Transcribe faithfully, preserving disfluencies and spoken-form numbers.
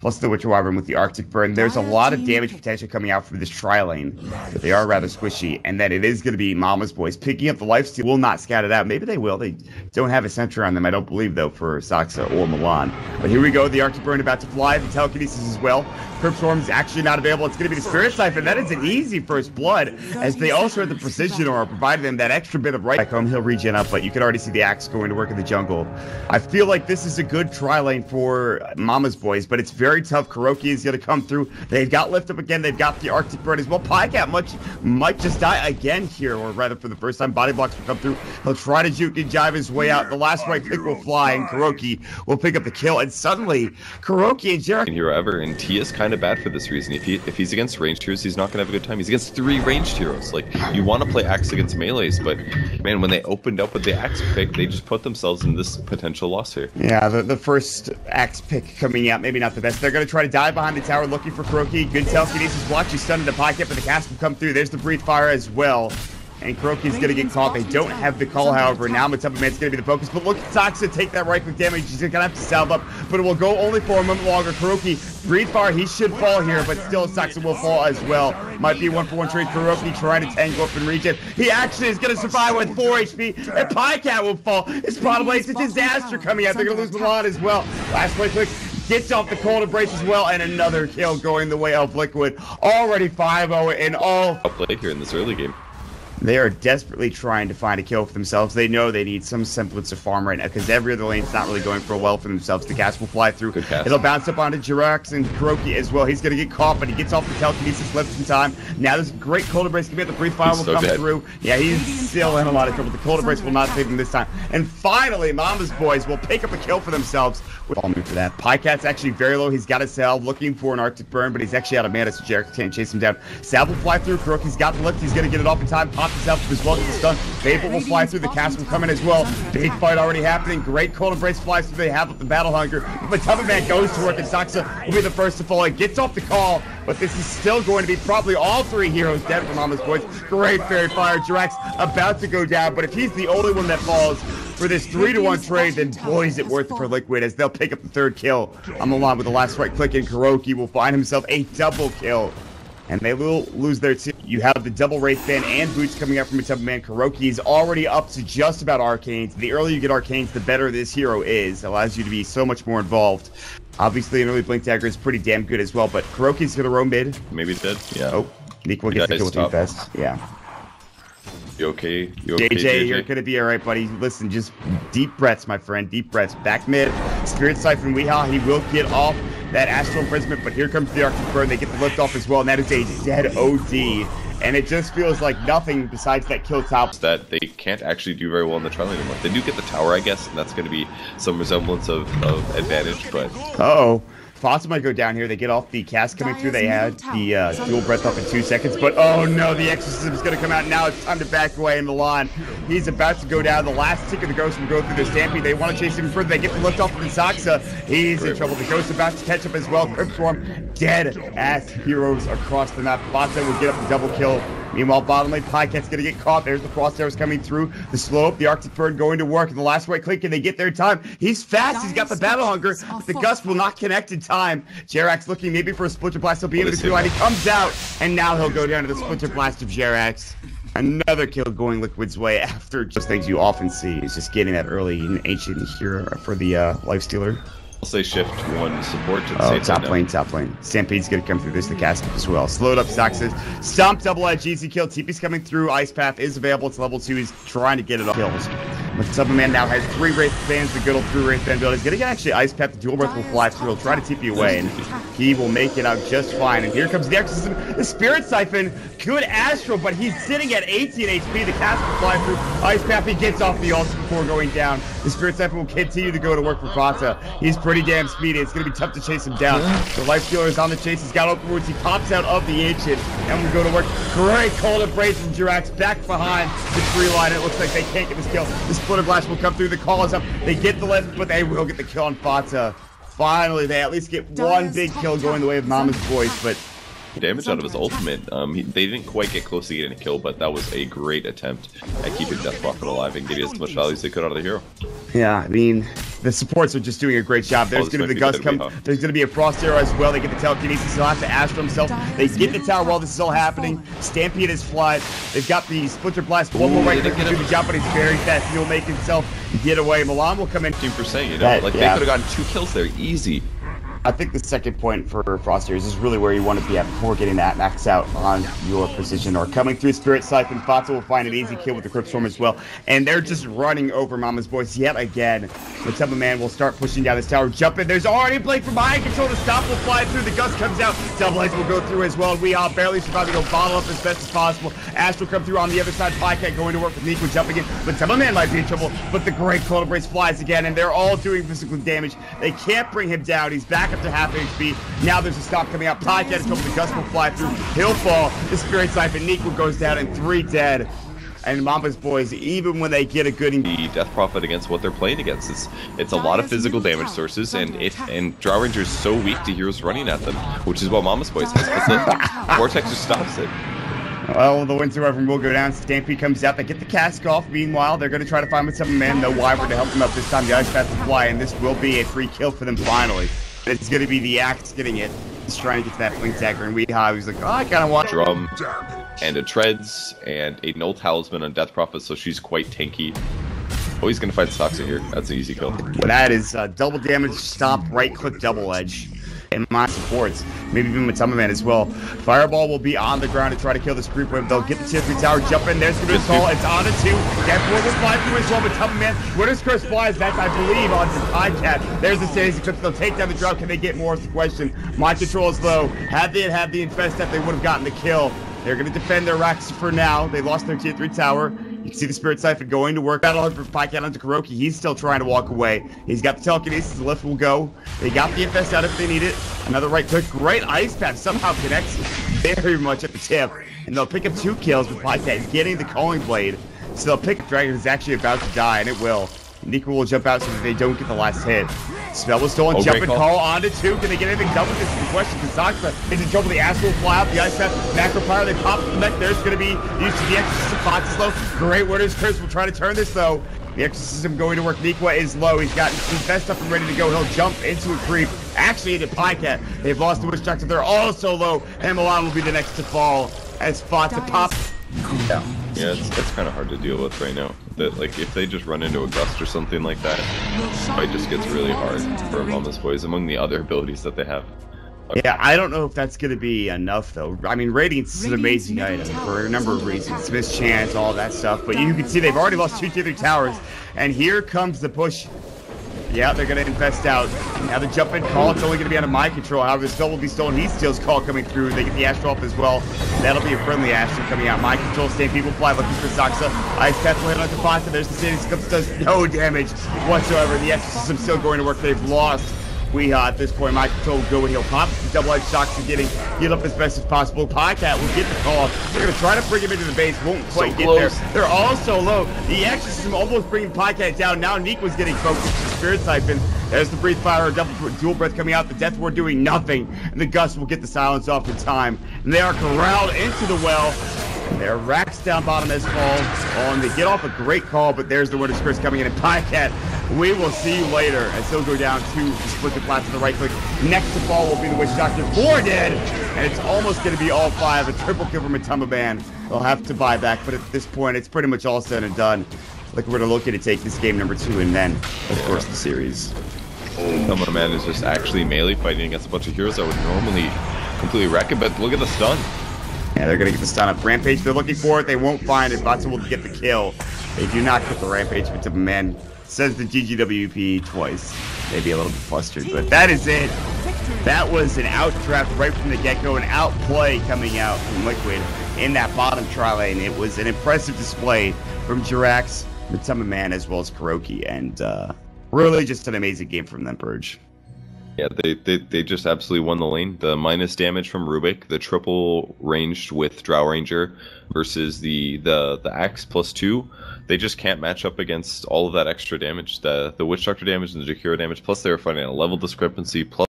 plus the Witch Wyvern with the Arctic Burn. There's a lot of damage potential coming out from this tri-lane, but they are rather squishy, and then it is going to be Mamas Boys picking up the Lifestealer. Will not scout it out. Maybe they will. They don't have a sentry on them, I don't believe, though, for Saksa or Milan. But here we go. The Arctic Burn about to fly. The telekinesis as well. Perp Storm is actually not available. It's going to be the Spirit Siphon. That is an easy first blood, as they also have the Precision Aura, provided them that extra bit of right back home. He'll regen up, but you can already see the Axe going to work in the jungle. I feel like this is a good tri-lane for Mamas Boys, but it's very tough. KuroKy is going to come through. They've got Lift Up again. They've got the Arctic Burn as well. PyCat much might just die again here, or rather for the first time. Body Blocks will come through. He'll try to juke and jive his way out. The last right pick will fly, and KuroKy will pick up the kill, and suddenly KuroKy and Jerax... Hero ever, and T is kind of bad for this reason. If he if he's against ranged heroes, he's not gonna have a good time. He's against three ranged heroes. Like, you want to play Axe against melees, but man, when they opened up with the Axe pick, they just put themselves in this potential loss here. Yeah, the, the first Axe pick coming out, maybe not the best. They're gonna try to dive behind the tower looking for KuroKy. Good telekinesis block. You stunned in the pocket, but the cast will come through. There's the breathe fire as well. And KuroKy's going to get caught. They don't have the call, however. Now MATUMBAMAN's going to be the focus. But look at Saksa take that right-click damage. He's going to have to salve up, but it will go only for a moment longer. KuroKy, breathe fire. He should fall here, but still Saksa will fall as well. Might be one-for-one trade. KuroKy trying to tangle up and regen. He actually is going to survive with four H P, and PyCat will fall. It's probably it's a disaster coming out. They're going to lose Milan as well. Last right-click. Gets off the cold embrace as well, and another kill going the way of Liquid. Already five oh in all. Played here in this early game. They are desperately trying to find a kill for themselves. They know they need some semblance of farm right now, because every other lane's not really going for well for themselves. The cast will fly through. Good cast. It'll bounce up onto Jerax and KuroKy as well. He's going to get caught, but he gets off the telekinesis left in time. Now there's a great cold embrace coming up. The brief fire will so come dead. through. Yeah, he's still in a lot of trouble. The cold embrace will not save him this time. And finally, Mamas Boys will pick up a kill for themselves. We'll all move for that. PyCat's actually very low. He's got a salve looking for an Arctic Burn, but he's actually out of mana, so Jerax can't chase him down. Salve will fly through. KuroKy's got the lift. He's going to get it off in time. Himself as well as it's done. Fable will fly through. The cast will come in as well. Big fight already happening. Great cold embrace flies through. They have up the battle hunger. MATUMBAMAN goes to work, and Saksa will be the first to fall. It gets off the call, but this is still going to be probably all three heroes dead for Mamas Boys. Great fairy fire. Jerax about to go down, but if he's the only one that falls for this three to one trade, then boy is it worth it for Liquid, as they'll pick up the third kill on the line with the last right click, and KuroKy will find himself a double kill. And they will lose their team. You have the double Wraith Fan and Boots coming out from MATUMBAMAN. KuroKy is already up to just about Arcanes. The earlier you get Arcanes, the better this hero is. It allows you to be so much more involved. Obviously, an early Blink Dagger is pretty damn good as well, but KuroKy's going to roam mid. Maybe it did. Yeah. Oh, Nico gets the kill with Infest. Yeah. You okay? You okay, J J, J J, you're gonna be all right, buddy. Listen, just deep breaths, my friend. Deep breaths. Back mid. Spirit Siphon, w thirty-three haa. He will get off that Astral Imprisonment, but here comes the Arctic Burn. They get the lift off as well, and that is a dead O D. And it just feels like nothing besides that kill top. That they can't actually do very well in the trial anymore. They do get the tower, I guess, and that's gonna be some resemblance of, of advantage, but... Uh-oh. Fata might go down here. They get off the cast coming through. They had the uh, dual breath up in two seconds, but oh no, the exorcism is going to come out. Now it's time to back away in Milan. He's about to go down. The last tick of the ghost will go through the stampede. They want to chase him further. They get the lift off of the Saksa. He's in trouble. The ghost about to catch up as well. Crypt Swarm, dead ass heroes across the map. Fata will get up the double kill. Meanwhile, bottom lane, PyCat's going to get caught. There's the Frost Arrows coming through. The slow up, the Arctic Bird going to work. And the last right click, and they get their time. He's fast. He's got the battle hunger. But the Gust will not connect in time. Jerax looking maybe for a Splinter Blast. He'll be able to do it. He comes out. And now he'll go down to the Splinter Blast of Jerax. Another kill going Liquid's way after just things you often see. Is just getting that early and ancient hero for the uh, Lifestealer. I'll say shift one support to the oh, top lane, now. top lane. Stampede's gonna come through. There's the cast as well. Slowed up Saksa. Stomp double edge, easy kill. T P's coming through. Ice Path is available. It's level two. He's trying to get it all. Kills. MATUMBAMAN now has three Wraith Fans. The good old three Wraith Fan build. He's gonna get actually Ice Path. The dual breath will fly through. He'll try to T P away, and he will make it out just fine. And here comes the exorcism. The Spirit Siphon. Good Astral, but he's sitting at eighteen H P. The cast will fly through. Ice Path, he gets off the ult before going down. The Spirit Siphon will continue to go to work for Fata. He's pretty damn speedy. It's going to be tough to chase him down. The Lifestealer is on the chase. He's got open roots. He pops out of the ancient and we go to work. Great cold embrace from Jerax back behind the tree line. It looks like they can't get this kill. The Splinter Blast will come through. The call is up. They get the lift, but they will get the kill on Fata. Finally, they at least get one big kill going the way of Mamas Boys, but... damage out of his ultimate. Um, he, they didn't quite get close to getting a kill, but that was a great attempt at keeping Death Prophet alive and getting as much value as they could out of the hero. Yeah, I mean... The supports are just doing a great job. There's oh, going to be the Gust come. There's going to be a Frost Arrow as well. They get the telekinesis. He'll have to Astro himself. They get the tower while this is all happening. Stampede is fly. They've got the Splinter Blast. One more right there to do the job, but he's very fast. He'll make himself get away. Milan will come in. fifteen percent, you know? That, like, yeah. They could have gotten two kills there. Easy. I think the second point for Frost Ears is really where you want to be at before getting that max out on your position or coming through Spirit Siphon. FATA will find an easy kill with the Crypt Storm as well. And they're just running over Mama's Boys yet again. MATUMBAMAN will start pushing down this tower. Jump in. There's already Blake from behind control. The stop will fly through. The Gust comes out. Double Ace will go through as well. w thirty-three haa barely surviving. He'll bottle up as best as possible. Astro come through on the other side. PyCat going to work with Nico jumping in. MATUMBAMAN might be in trouble, but the great Cold Embrace flies again, and they're all doing physical damage. They can't bring him down. He's back up to half H P. Now there's a stop coming out. PyCat is hoping the Gust will fly through. He'll fall. The Spirit Siphon. Nico goes down and three dead. And Mamas Boys, even when they get a good... The Death Prophet against what they're playing against. It's, it's a lot of physical damage sources, and it, and Drow Ranger is so weak to heroes running at them, which is what Mamas Boys has. The Vortex just stops it. Well, the Winter Reverend will go down. Stampede comes out. They get the cask off. Meanwhile, they're going to try to find MATUMBAMAN. No Wyvern to help them up this time. The Ice Path to fly, and this will be a free kill for them finally. It's going to be the Axe getting it. He's trying to get to that Blink Dagger, and w thirty-three haa was like, oh, I kind of want... Drum, and a Treads, and a Null Talisman on Death Prophet, so she's quite tanky. Oh, he's going to find Saksa here. That's an easy kill. That is uh, double damage, stop, right-click, double edge. And my supports, maybe even MATUMBAMAN as well. Fireball will be on the ground to try to kill this group wave. They'll get the tier three tower, jump in, there's going to be a call, it's on a two. Deathward will fly through as well, MATUMBAMAN. Where does Curse flies? That's, I believe, on the PyCat. There's the series eclipse, they'll take down the drop. Can they get more is the question. Mind control is low. Had they had the infest step, they would have gotten the kill. They're going to defend their racks for now. They lost their tier three tower. You can see the Spirit Siphon going to work. Battle for PyCat onto KuroKy. He's still trying to walk away. He's got the telekinesis. The lift will go. They got the infest out if they need it. Another right click. Great ice path somehow connects very much at the tip. And they'll pick up two kills with PyCat getting the calling blade. So they'll pick up Dragon who's actually about to die, and it will. Nico will jump out so that they don't get the last hit. Spell was stolen. Oh, jump and call. call on to two. Can they get anything done with this? Is the question. Saksa is in trouble. The Axe will fly out. The Ice Path. Macro Pyre. They pop the mech. There's going to be used to the Exorcism. Fox is low. Great Warriors. Chris will try to turn this though. The Exorcism going to work. Nikwa is low. He's got his best up and ready to go. He'll jump into a creep. Actually into PyCat. They've lost the Witch Doctor. They're all so low. And Milan will be the next to fall as FATA pop. Yeah, yeah, it's, it's kind of hard to deal with right now. That like if they just run into a Gust or something like that, the fight just gets really hard for Mamas Boys among the other abilities that they have. Okay. Yeah, I don't know if that's going to be enough though. I mean, Radiance is an amazing item for a number of reasons, mischance, all that stuff. But you can see they've already lost two tier three towers, and here comes the push. Yeah, they're going to infest out. Now the jump in call, it's only going to be out of my control. However, the spell will be stolen. He steals call coming through. They get the Astro off as well. That'll be a friendly Astro coming out. My control, same people fly looking for Saksa. Ice Path will hit on the FATA. There's the Sandy Scups, does no damage whatsoever. The Exorcism still going to work. They've lost w thirty-three haa at this point. My control will go and he'll pop the double-edged Saksa getting healed up as best as possible. PyCat will get the call. They're going to try to bring him into the base. Won't quite so get close. There. They're all so low. The Exorcism almost bringing PyCat down. Now Nick was getting focused. Spirit Siphon. There's the Breathe Fire, double dual breath coming out. The Death Ward doing nothing, and the Gust will get the silence off in time. And they are corralled into the well. Their racks down bottom as fall on. They get off a great call, but there's the Word of Chris coming in. And PyCat, we will see you later. As he'll go down to split the class to the right click. Next to fall will be the Witch Doctor. Four dead, and it's almost going to be all five. A triple kill from MATUMBAMAN. They'll have to buy back, but at this point, it's pretty much all said and done. Like we're gonna look at it, take this game number two, and then, of yeah. course, the series. MATUMBAMAN is just actually melee fighting against a bunch of heroes that would normally completely wreck it, but look at the stun. Yeah, they're gonna get the stun up. Rampage, they're looking for it, they won't find it. Batsu will get the kill. They do not get the Rampage, but MATUMBAMAN says the G G W P twice. Maybe a little bit flustered, but that is it. That was an outdraft right from the get-go, an outplay coming out from Liquid in that bottom tri lane. It was an impressive display from Jerax, MATUMBAMAN, as well as KuroKy, and uh, really just an amazing game from them, Purge. Yeah, they, they they just absolutely won the lane. The minus damage from Rubick, the triple ranged with Drow Ranger versus the the the Axe plus two. They just can't match up against all of that extra damage, the the Witch Doctor damage and the Jakiro damage. Plus, they were fighting a level discrepancy. Plus